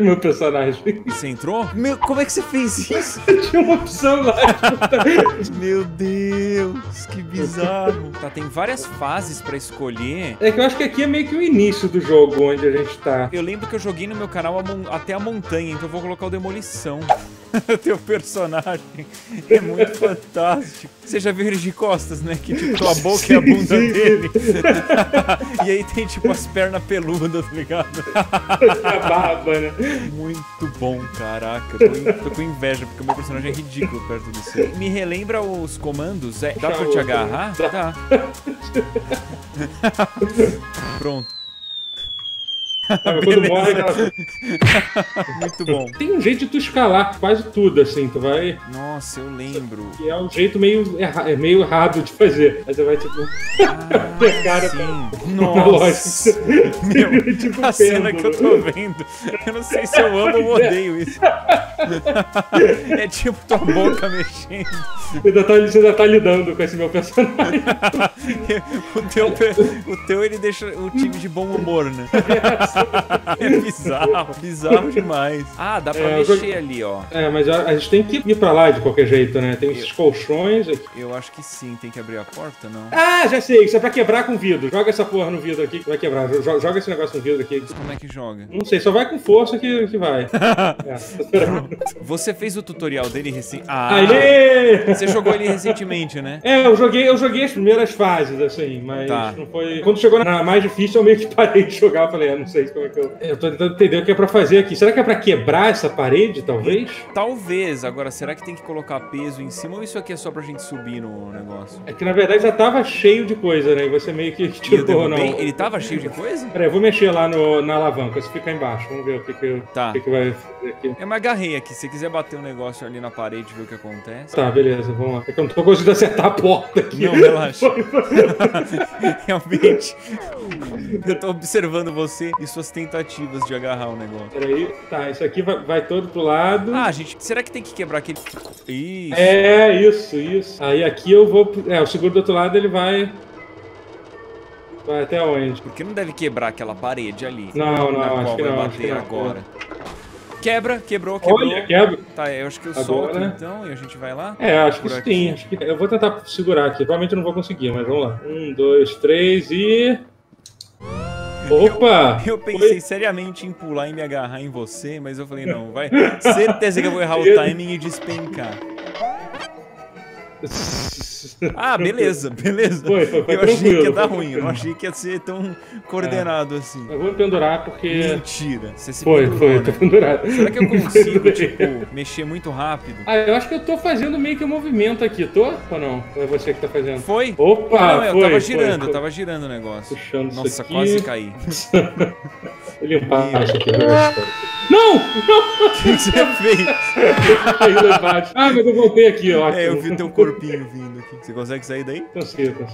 meu personagem. Você entrou? Meu, como é que você fez isso? Tinha uma opção lá. Meu Deus, que bizarro. Tá, tem várias fases pra escolher. É que eu acho que aqui é meio que o início do jogo, onde a gente tá. Eu lembro que eu joguei no meu canal até a montanha, então eu vou colocar o Demolição. Teu personagem é muito fantástico. Você já viu ele de costas, né? Que tipo, a boca sim, e a bunda sim. Dele. E aí tem tipo as pernas peludas, tá ligado? A barba, né? Muito bom, caraca. Tô com inveja, porque o meu personagem é ridículo perto do seu. Me relembra os comandos? É, dá pra eu te agarrar? Dá. Pronto. Quando morre, ela... Muito bom. Tem um jeito de tu escalar quase tudo, assim, tu vai... Nossa, eu lembro. Que é um jeito meio errado de fazer. Aí você vai, tipo... cara sim. Nossa. Meu, tipo, a cena que eu tô vendo. Eu não sei se eu amo ou odeio isso. É tipo tua boca mexendo. Você ainda tá lidando com esse meu personagem. O teu, ele deixa o time de bom humor, né? É bizarro, bizarro demais. Ah, dá pra mexer ali, ó. É, mas a gente tem que ir pra lá de qualquer jeito, né? Tem esses colchões aqui. Eu acho que sim, tem que abrir a porta, não? Ah, já sei, isso é pra quebrar com vidro. Joga essa porra no vidro aqui que vai quebrar. Joga esse negócio no vidro aqui. Como é que joga? Não sei, só vai com força que vai. Você fez o tutorial dele recentemente? Ah, aê! Você jogou ele recentemente, né? É, eu joguei as primeiras fases, assim, mas tá. Não foi... Quando chegou na mais difícil, eu meio que parei de jogar, falei, não sei como é que eu... Eu tô tentando entender o que é pra fazer aqui. Será que é pra quebrar essa parede, talvez? Talvez. Agora, será que tem que colocar peso em cima ou isso aqui é só pra gente subir no negócio? É que, na verdade, já tava cheio de coisa, né? E você meio que tirou, não. Ele tava cheio de coisa? Peraí, eu vou mexer lá na alavanca. Isso fica embaixo. Vamos ver o que vai fazer aqui. Eu me agarrei aqui. Se você quiser bater um negócio ali na parede e ver o que acontece... Tá, beleza. Vamos lá. É que eu não tô conseguindo acertar a porta aqui. Não, relaxa. Realmente. Eu tô observando você e suas tentativas de agarrar o negócio. Peraí, tá, isso aqui vai todo pro lado. Ah, gente, será que tem que quebrar aquele... Isso. É, isso. Aí aqui eu vou... É, o seguro do outro lado ele vai... Vai até onde? Porque não deve quebrar aquela parede ali. Não, acho que não. Acho que não. Agora. Quebrou. Olha, quebra. Tá, eu acho que eu solto então e a gente vai lá. É, acho que sim. Acho que... Eu vou tentar segurar aqui. Provavelmente eu não vou conseguir, mas vamos lá. 1, 2, 3 e... Opa! Eu pensei seriamente em pular e me agarrar em você, mas eu falei, não, vai. Certeza que eu vou errar o timing e despencar. Ah, beleza. Foi eu achei que ia dar ruim, eu não achei que ia ser tão coordenado assim. Eu vou me pendurar porque... Mentira, você se pendurou, Foi, né? Tô pendurado. Será que eu consigo, tipo, mexer muito rápido? Ah, eu acho que eu tô fazendo meio que um movimento aqui, tô? Ou não? Ou é você que tá fazendo? Foi? Opa, eu tava girando o negócio. Puxando isso. Nossa, aqui. Quase caí. Ele embaixo aqui. Não! O que você fez? Ah, mas eu voltei aqui, ó. É, eu vi teu corpinho vindo aqui. Você consegue sair daí? Consigo.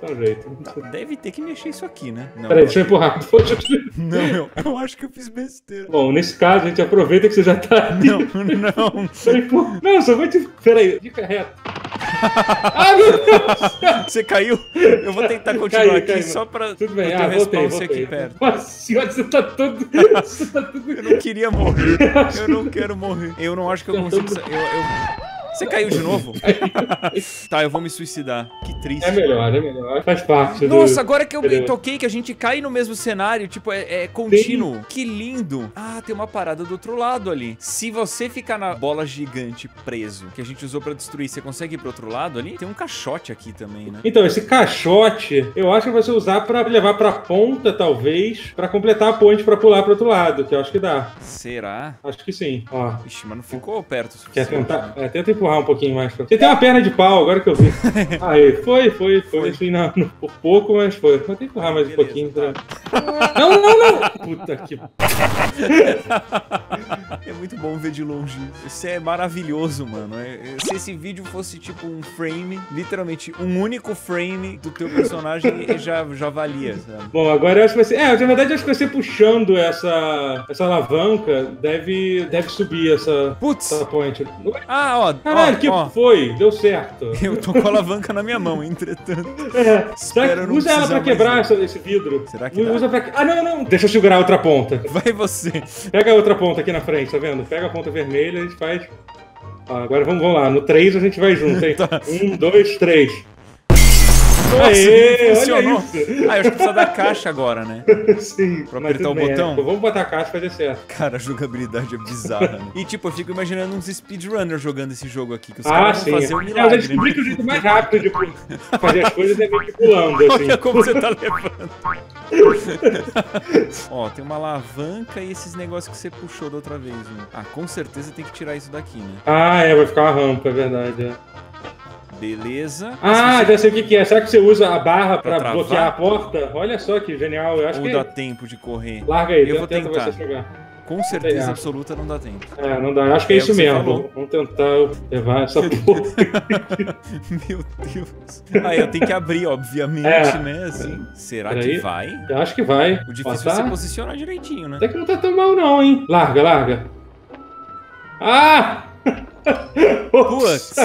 Dá um jeito. Tá, deve ter que mexer isso aqui, né? Peraí, deixa eu empurrar. Não, eu acho que eu fiz besteira. Bom, nesse caso, a gente aproveita que você já tá aí. Não. Não, só vou te... Peraí, fica reto. Ah, meu Deus! Você caiu? Eu vou tentar continuar aqui só pra... Tudo bem, voltei. Aqui perto. Nossa senhora, você tá tudo... Eu não queria morrer. Eu não quero morrer. Eu não acho que eu consigo... Você caiu de novo? Tá, eu vou me suicidar. Que triste. É melhor. Faz parte. Nossa, agora que eu me toquei, que a gente cai no mesmo cenário, tipo, é contínuo. Sim. Que lindo. Ah, tem uma parada do outro lado ali. Se você ficar na bola gigante preso, que a gente usou pra destruir, você consegue ir pro outro lado ali? Tem um caixote aqui também, né? Então, esse caixote, eu acho que vai ser usar pra levar pra ponta, talvez, pra completar a ponte pra pular pro outro lado, que eu acho que dá. Será? Acho que sim, ó. Ixi, mas não ficou perto o suficiente. Quer tentar? É, tenta empurrar um pouquinho mais. Você tem uma perna de pau, agora que eu vi. Aí, foi. Assim, por pouco, mas foi. Vou ter que empurrar mais um pouquinho pra... Não! Puta que... É muito bom ver de longe. Isso é maravilhoso, mano. Se esse vídeo fosse tipo um frame, literalmente um único frame do teu personagem, já valia, sabe? Bom, agora eu acho que vai ser... na verdade eu acho que vai ser puxando essa alavanca, deve subir essa... Putz! Essa point. Ó. Caralho, foi? Deu certo. Eu tô com a alavanca na minha mão, entretanto. Usa ela pra quebrar esse vidro. Será que usa pra... Não. Deixa eu segurar a outra ponta. Vai você. Pega a outra ponta aqui na frente, tá vendo? Pega a ponta vermelha e a gente faz... agora vamos lá. No 3 a gente vai junto, hein? Tá. 1, 2, 3. Nossa, aê, funcionou. Eu acho que precisa da caixa agora, né? Sim. Pra apertar o botão. Vamos botar a caixa pra dar certo. Cara, a jogabilidade é bizarra, né? E tipo, eu fico imaginando uns speedrunners jogando esse jogo aqui. Que os caras vão fazer um milagre. Eu já descobri que o jeito mais rápido de fazer as coisas é meio que pulando, assim. Olha como você tá levando. Ó, tem uma alavanca e esses negócios que você puxou da outra vez, né? Com certeza tem que tirar isso daqui, né? Vai ficar uma rampa, é verdade, Beleza. Já sei o que é. Será que você usa a barra pra bloquear a porta? Olha só que genial. Eu acho que dá tempo de correr. Larga aí, eu vou tentar. Você chegar. Com certeza absoluta não dá tempo. Não dá. Eu acho que é isso mesmo. Vamos tentar levar essa porra. Meu Deus. Eu tenho que abrir, obviamente, né? Assim. Será que vai? Eu acho que vai. O difícil é você posicionar direitinho, né? Até que não tá tão mal não, hein? Larga, larga. Putz.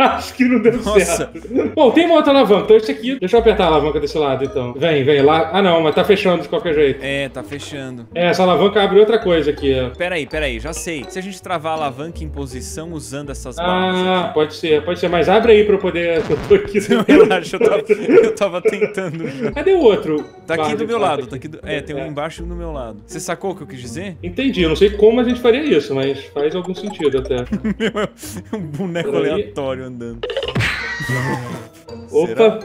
Acho que não deu certo. Bom, tem uma outra alavanca, então esse aqui. Deixa eu apertar a alavanca desse lado, então. Vem lá. Não, mas tá fechando de qualquer jeito. Tá fechando. Essa alavanca abre outra coisa aqui, Peraí, já sei. Se a gente travar a alavanca em posição usando essas barras aqui. Pode ser, mas abre aí pra eu poder. Eu tô aqui. Relaxa, eu tava tentando. Cadê o outro? Tá aqui do meu lado. Tem um embaixo e um do meu lado. Você sacou o que eu quis dizer? Entendi, eu não sei como a gente faria isso, mas faz algum sentido até. É um boneco aleatório andando. Opa!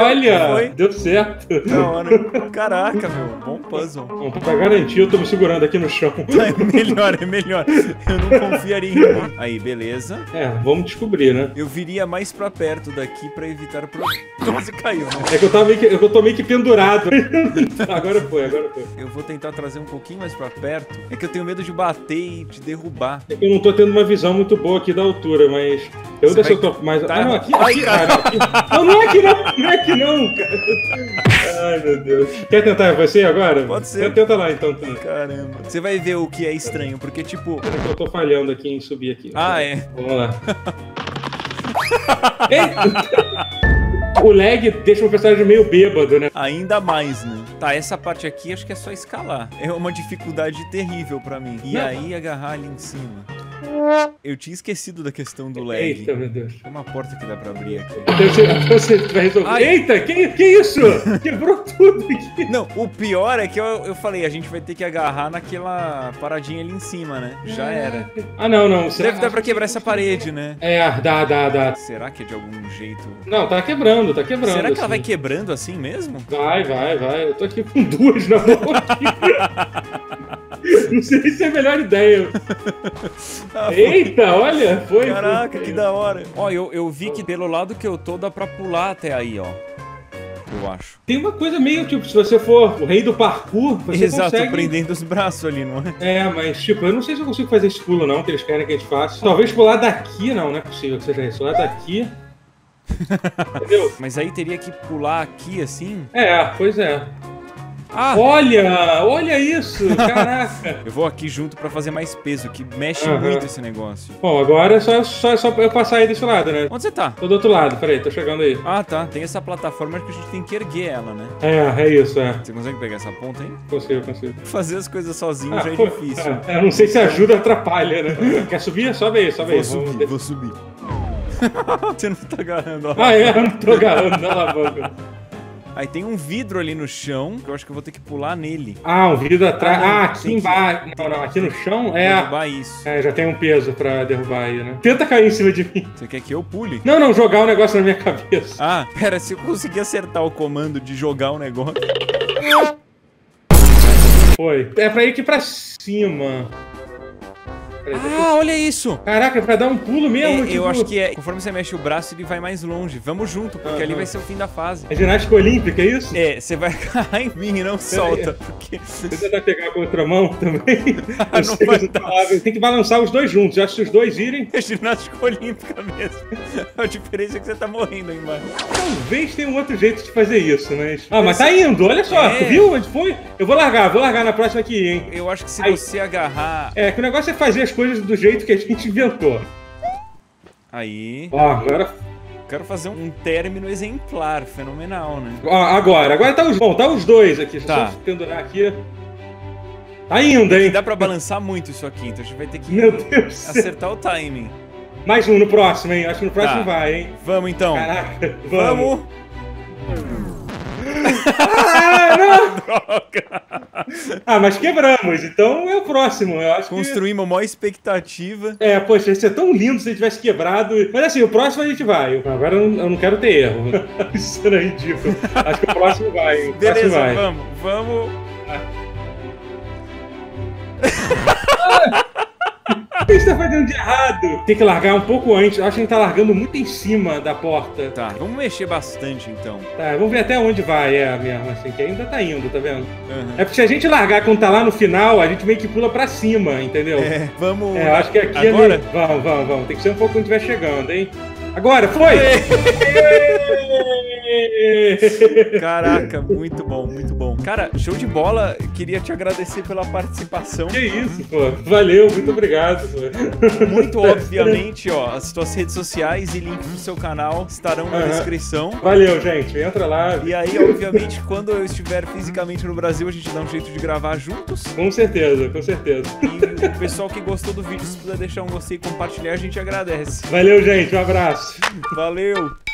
Olha! Deu certo! Da hora! Caraca, meu! Bom puzzle! Bom, pra garantir, eu tô me segurando aqui no chão. É melhor! Eu não confiaria em mim. Aí, beleza? Vamos descobrir, né? Eu viria mais pra perto daqui pra evitar o problema. Quase caiu, né? Eu tô meio que pendurado. Agora foi. Eu vou tentar trazer um pouquinho mais pra perto. É que eu tenho medo de bater e de derrubar. Eu não tô tendo uma visão muito boa aqui da altura, mas... Não é aqui não, cara. Ai, meu Deus. Quer tentar você agora? Pode ser. Tenta lá, então. Caramba. Você vai ver o que é estranho, porque, tipo... Eu tô falhando aqui em subir aqui. Vamos lá. O lag deixa o personagem meio bêbado, né? Ainda mais, né? Essa parte aqui acho que é só escalar. É uma dificuldade terrível pra mim. Aí agarrar ali em cima. Eu tinha esquecido da questão do lag. Eita, meu Deus. Tem uma porta que dá pra abrir aqui. Então você vai resolver. Eita, que isso? Quebrou tudo aqui. Não, o pior é que eu falei, a gente vai ter que agarrar naquela paradinha ali em cima, né? Já era. Não. Deve dar pra quebrar essa parede, né? Dá. Será que é de algum jeito? Não, tá quebrando. Será que ela vai quebrando assim mesmo? Vai. Eu tô aqui com duas na mão aqui. Não sei se é a melhor ideia. Eita, olha! Caraca, que da hora. Ó, eu vi que pelo lado que eu tô dá pra pular até aí, eu acho. Tem uma coisa meio, tipo, se você for o rei do parkour, você consegue... prendendo os braços ali, não é? Mas, tipo, eu não sei se eu consigo fazer esse pulo, não, que eles querem que a gente faça. Talvez pular daqui, não é possível que seja isso. Pular daqui... Entendeu? Mas aí teria que pular aqui, assim? Pois é. Olha isso, caraca. Eu vou aqui junto pra fazer mais peso, que mexe muito esse negócio. Bom, agora é só eu passar aí desse lado, né? Onde você tá? Tô do outro lado, peraí, tô chegando aí. Tá, tem essa plataforma que a gente tem que erguer ela, né? É isso, Você consegue pegar essa ponta, hein? Consigo. Fazer as coisas sozinho já é difícil. Eu não sei se ajuda ou atrapalha, né? Quer subir? Sobe aí. Vou subir. Você não tá agarrando a alavanca. Eu não tô agarrando a alavanca. Aí tem um vidro ali no chão, que eu acho que eu vou ter que pular nele. Um vidro atrás. Aqui embaixo. Não, aqui no chão é... Derrubar isso. Já tem um peso pra derrubar aí, né? Tenta cair em cima de mim. Você quer que eu pule? Não, jogar o negócio na minha cabeça. Pera, se eu conseguir acertar o comando de jogar o negócio... Foi. É pra ir aqui pra cima. Ah, olha isso! Caraca, é pra dar um pulo mesmo? É, tipo... Eu acho que é. Conforme você mexe o braço, ele vai mais longe. Vamos junto, porque ali vai ser o fim da fase. É ginástica olímpica, é isso? É, você vai cair em mim e não solta. Porque... Você vai pegar com a outra mão também? Ah, não vai dar. Tem que balançar os dois juntos. Eu acho que se os dois irem... É ginástica olímpica mesmo. A diferença é que você tá morrendo aí, mano. Talvez tenha um outro jeito de fazer isso, mas... Ah, mas tá indo, olha só. É. Viu onde foi? Eu vou largar na próxima aqui, hein? Eu acho que se aí... você agarrar... É, que o negócio é fazer as coisas do jeito que a gente inventou. Aí... Ó, agora... Quero fazer um término exemplar, fenomenal, né? Ó, agora tá os... Bom, tá os dois aqui. Tá. Só pendurar aqui... Tá indo, hein? Dá pra balançar muito isso aqui, então a gente vai ter que acertar o timing. Mais um no próximo, hein? Acho que no próximo vai, hein? Vamos, então. Caraca, vamos. Ah, não! Droga! Ah, mas quebramos, então é o próximo. Eu acho construímos que... a maior expectativa. É, poxa, ia ser tão lindo se ele tivesse quebrado. Mas assim, o próximo a gente vai. Agora eu não quero ter erro. Isso era ridículo. Acho que o próximo vai. Beleza, próximo vai. Vamos. Ah. O que você tá fazendo de errado? Tem que largar um pouco antes. Eu acho que a gente tá largando muito em cima da porta. Tá, vamos mexer bastante então. Tá, vamos ver até onde vai, mesmo, assim, que ainda tá indo, tá vendo? Uhum. É porque se a gente largar quando tá lá no final, a gente meio que pula pra cima, entendeu? É, vamos... É, eu acho que aqui agora... é meio... Vamos. Tem que ser um pouco quando estiver chegando, hein? Agora, foi! Caraca, muito bom, muito bom. Cara, show de bola, queria te agradecer pela participação. Que isso, pô. Valeu, muito obrigado. Pô. Muito obviamente, ó, as tuas redes sociais e link pro seu canal estarão na descrição. Valeu, gente. Entra lá. E aí, obviamente, quando eu estiver fisicamente no Brasil, a gente dá um jeito de gravar juntos. Com certeza, com certeza. E o pessoal que gostou do vídeo, se puder deixar um gostei e compartilhar, a gente agradece. Valeu, gente. Um abraço. Valeu.